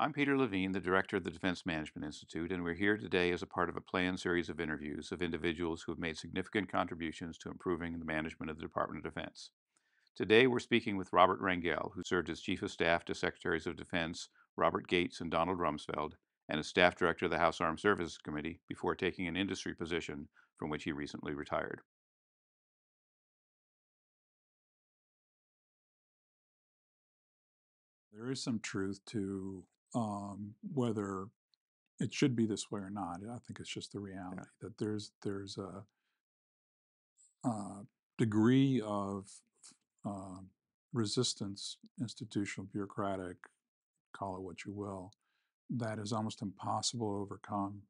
I'm Peter Levine, the director of the Defense Management Institute, and we're here today as a part of a planned series of interviews of individuals who have made significant contributions to improving the management of the Department of Defense. Today, we're speaking with Robert Rangel, who served as Chief of Staff to Secretaries of Defense Robert Gates and Donald Rumsfeld, and as Staff Director of the House Armed Services Committee before taking an industry position from which he recently retired. There is some truth to whether it should be this way or not. I think it's just the reality that there's a degree of resistance, institutional, bureaucratic, call it what you will, that is almost impossible to overcome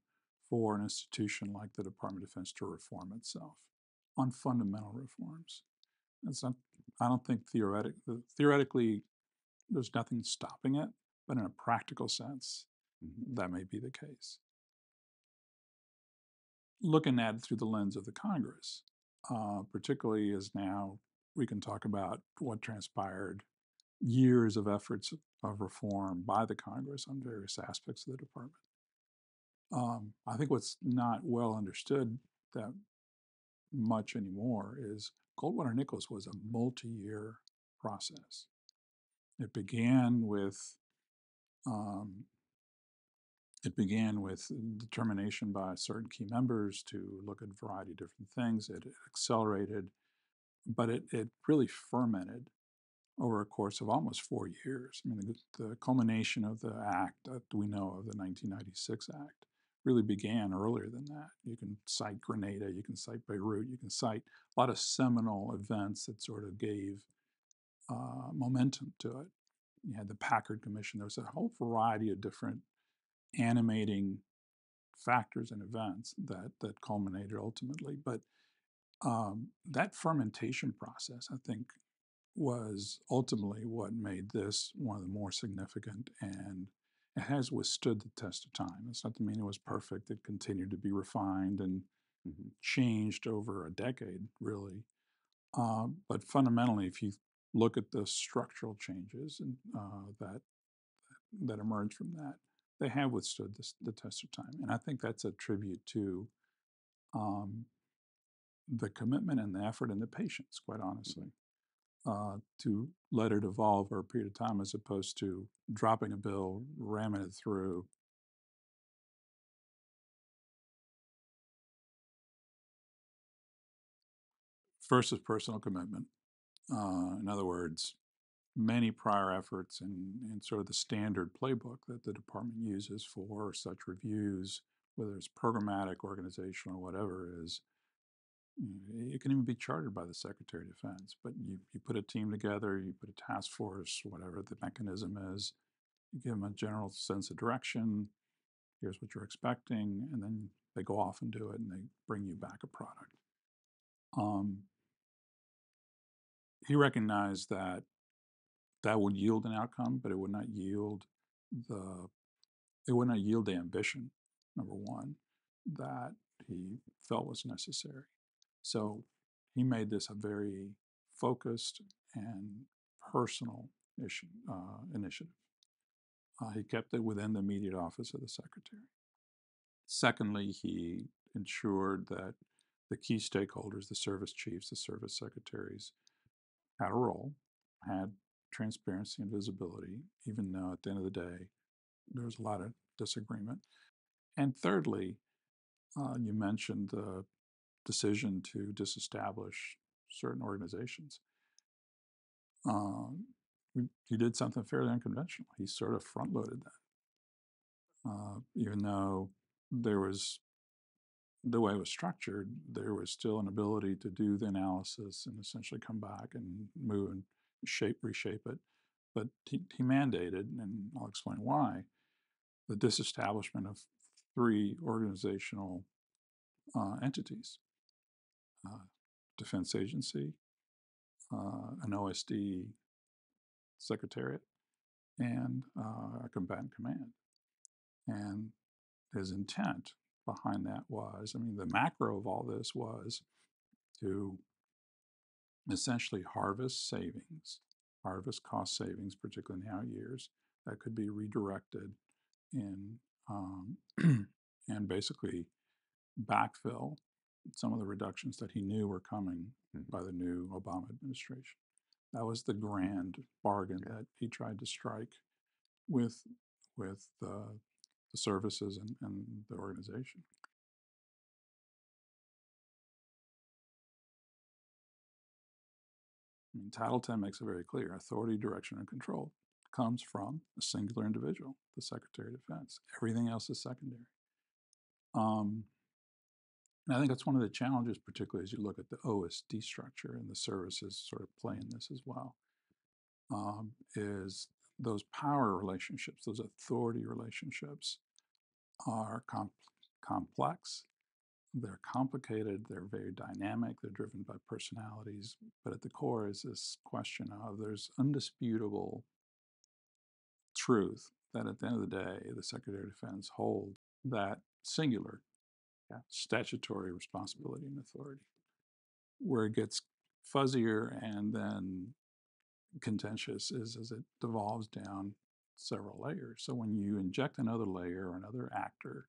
for an institution like the Department of Defense to reform itself on fundamental reforms. It's not, I don't think theoretically there's nothing stopping it, but in a practical sense, that may be the case. Looking at it through the lens of the Congress, particularly as now we can talk about what transpired, years of efforts of reform by the Congress on various aspects of the department. I think what's not well understood that much anymore is Goldwater-Nichols was a multi-year process. It began with determination by certain key members to look at a variety of different things. It accelerated, but it really fermented over a course of almost 4 years. I mean, the culmination of the act that we know of, the 1996 Act, really began earlier than that. You can cite Grenada, you can cite Beirut, you can cite a lot of seminal events that sort of gave momentum to it. You had the Packard Commission. There was a whole variety of different animating factors and events that culminated ultimately. But that fermentation process, I think, was ultimately what made this one of the more significant, and it has withstood the test of time. It's not to mean it was perfect. It continued to be refined and changed over a decade, really. But fundamentally, if you look at the structural changes and, that emerged from that, they have withstood the test of time. And I think that's a tribute to the commitment and the effort and the patience, quite honestly. To let it evolve over a period of time as opposed to dropping a bill, ramming it through. First is personal commitment. In other words, many prior efforts and sort of the standard playbook that the department uses for such reviews, whether it's programmatic, organizational, or whatever, is it can even be chartered by the Secretary of Defense, but you put a team together, you put a task force, whatever the mechanism is, you give them a general sense of direction, here's what you're expecting, and then they go off and do it, and they bring you back a product. He recognized that that would yield an outcome, but it would not yield the ambition, number one, that he felt was necessary. So he made this a very focused and personal initiative. He kept it within the immediate office of the Secretary. Secondly, he ensured that the key stakeholders, the service chiefs, the service secretaries, had a role, had transparency and visibility, even though at the end of the day, there was a lot of disagreement. And thirdly, you mentioned the decision to disestablish certain organizations. He did something fairly unconventional. He sort of front-loaded that. Even though there was, the way it was structured, there was still an ability to do the analysis and essentially come back and move and reshape it. But he mandated, and I'll explain why, the disestablishment of 3 organizational entities. Defense agency, an OSD secretariat, and a combatant command. And his intent behind that was, I mean, the macro of all this was to essentially harvest cost savings, particularly in the out years, that could be redirected in and basically backfill some of the reductions that he knew were coming by the new Obama administration. That was the grand bargain that he tried to strike with the services and the organization. I mean, Title X makes it very clear. Authority, direction, and control comes from a singular individual, the Secretary of Defense. Everything else is secondary. And I think that's one of the challenges, particularly as you look at the OSD structure, and the services sort of play in this as well, is those power relationships, those authority relationships are complex. They're complicated, they're very dynamic, they're driven by personalities, but at the core is this question of there's undisputable truth that at the end of the day, the Secretary of Defense holds that singular statutory responsibility and authority. Where it gets fuzzier and then contentious is as it devolves down several layers. So when you inject another layer or another actor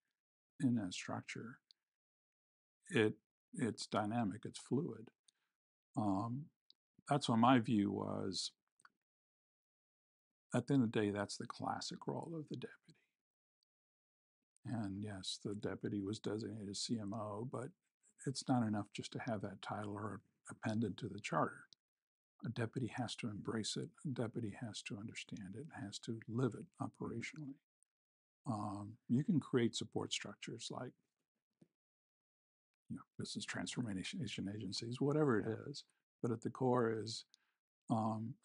in that structure, it's dynamic, it's fluid. That's what my view was. At the end of the day, that's the classic role of the deputy. And yes, the deputy was designated CMO, but it's not enough just to have that title or appended to the charter. A deputy has to embrace it. A deputy has to understand it, has to live it operationally. You can create support structures like business transformation agencies, whatever it is. But at the core is,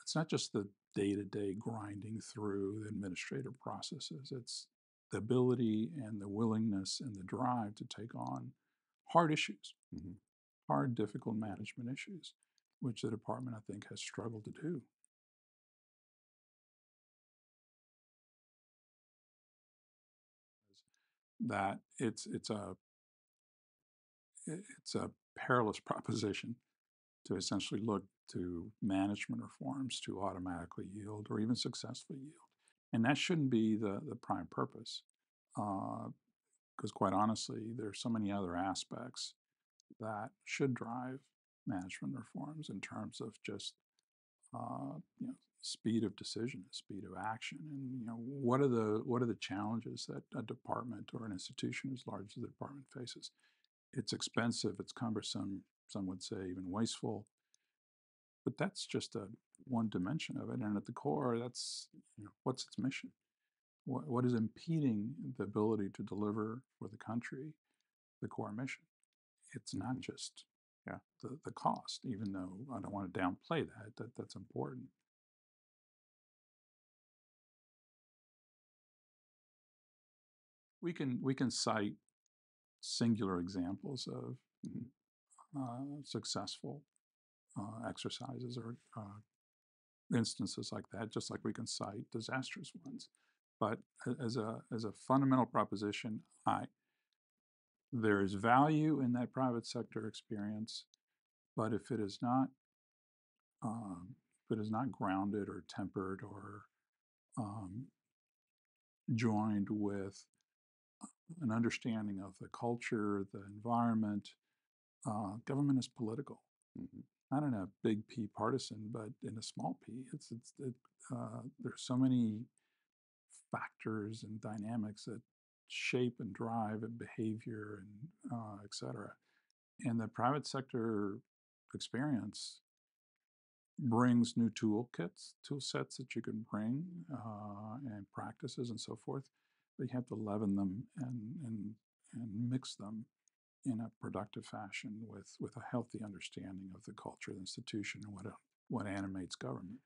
it's not just the day-to-day grinding through the administrative processes. It's the ability and the willingness and the drive to take on hard issues, hard, difficult management issues, which the department, I think, has struggled to do. That it's a perilous proposition to essentially look to management reforms to automatically yield or even successfully yield. And that shouldn't be the prime purpose, because quite honestly, there are so many other aspects that should drive management reforms in terms of just speed of decision, speed of action, and what are the challenges that a department or an institution as large as the department faces. It's expensive, it's cumbersome, some would say even wasteful, but that's just one dimension of it. And at the core, that's what's its mission? What is impeding the ability to deliver for the country the core mission? It's not just the cost, even though I don't want to downplay that's important. We can cite singular examples of successful exercises or instances like that, just like we can cite disastrous ones. But as a fundamental proposition, there is value in that private sector experience, but if it is not grounded or tempered or joined with an understanding of the culture, the environment, government is political. Not in a big P partisan, but in a small P. There's so many factors and dynamics that shape and drive and behavior and et cetera. And the private sector experience brings new tool sets that you can bring and practices and so forth. But you have to leaven them and mix them in a productive fashion with a healthy understanding of the culture, the institution, and what animates government.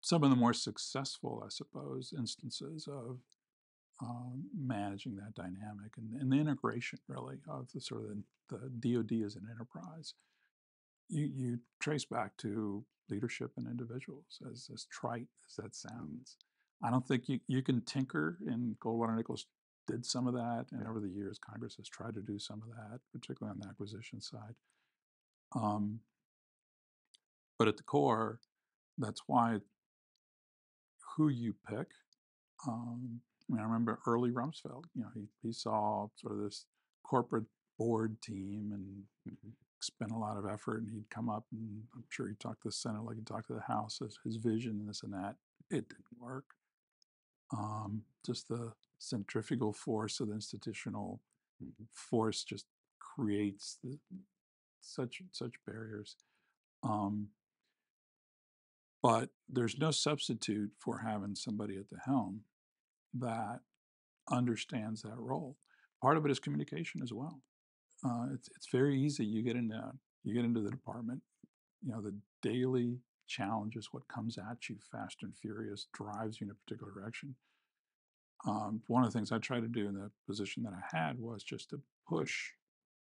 Some of the more successful, I suppose, instances of managing that dynamic and the integration, really, of the sort of the DoD as an enterprise, you trace back to leadership and individuals, as trite as that sounds. I don't think you can tinker, and Goldwater-Nichols did some of that, and over the years, Congress has tried to do some of that, particularly on the acquisition side. But at the core, that's why who you pick. I mean, I remember early Rumsfeld, you know, he saw sort of this corporate board team and spent a lot of effort, and he'd come up, and I'm sure he talked to the Senate like he talked to the House, his vision and this and that. It didn't work. Just the centrifugal force of the institutional force just creates such barriers. But there's no substitute for having somebody at the helm that understands that role. Part of it is communication as well. It's very easy. You get into the department. You know, the daily challenge is what comes at you fast and furious, drives you in a particular direction. One of the things I tried to do in the position that I had was just to push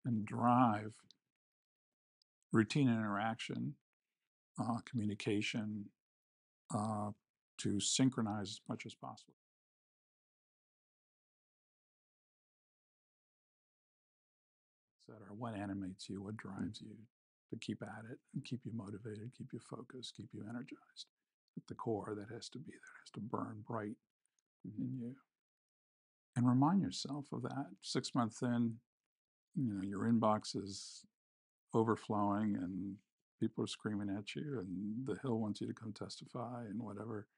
and drive routine interaction, communication, to synchronize as much as possible. What animates you, what drives you to keep at it, and keep you motivated, keep you focused, keep you energized. At the core, that has to be there, it has to burn bright in you. And remind yourself of that. 6 months in, you know, your inbox is overflowing and people are screaming at you and the Hill wants you to come testify and whatever.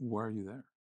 Why are you there?